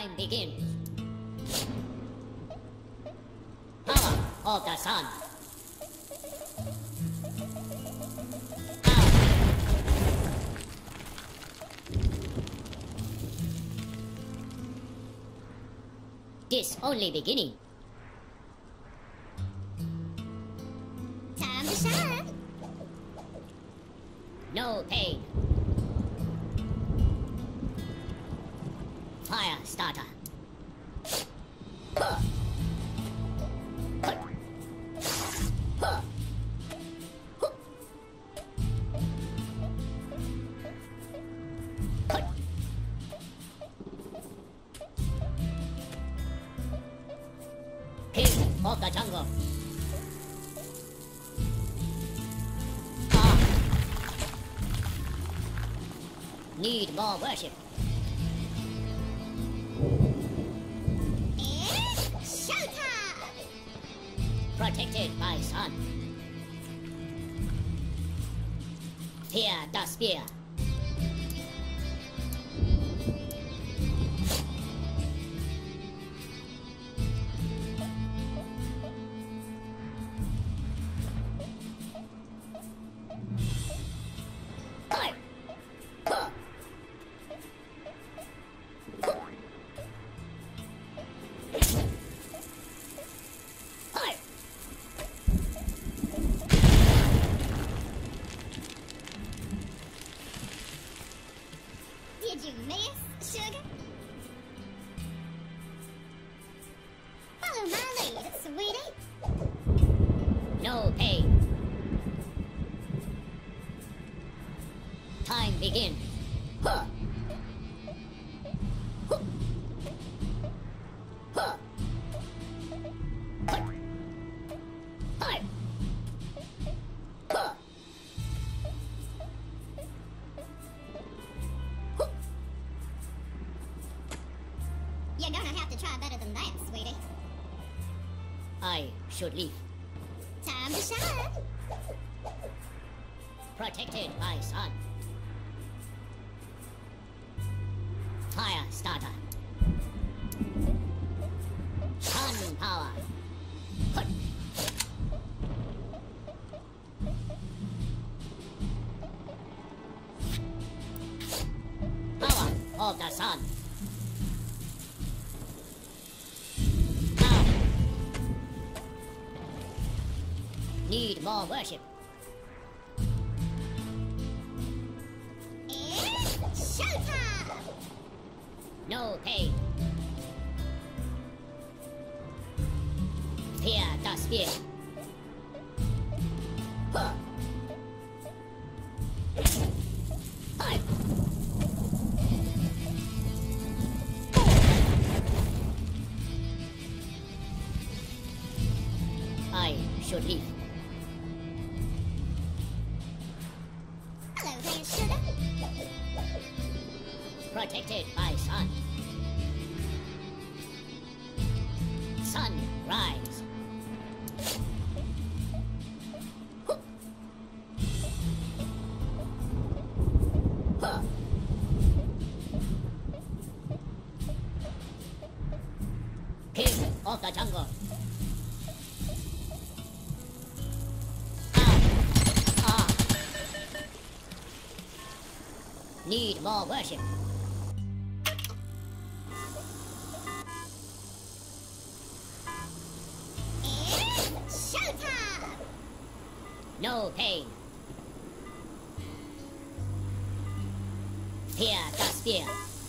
time begins. Power of the sun. This only beginning. Time to shine. No pain. Fire starter. King of the jungle. Need more worship. Protected by sun. Fear the spear. Did you miss, sugar? Follow my lead, sweetie. No pain. Time begin. Huh. You're gonna have to try better than that, sweetie. I should leave. Time to shine. Protected by sun. Fire starter. Sun power. Put. Power of the sun. Need more worship. It's showtime! No pain. Fear the spear. Huh. I should leave. Protected by sun. Sunrise. King of the jungle. Need more worship. No pain. Fear the spear.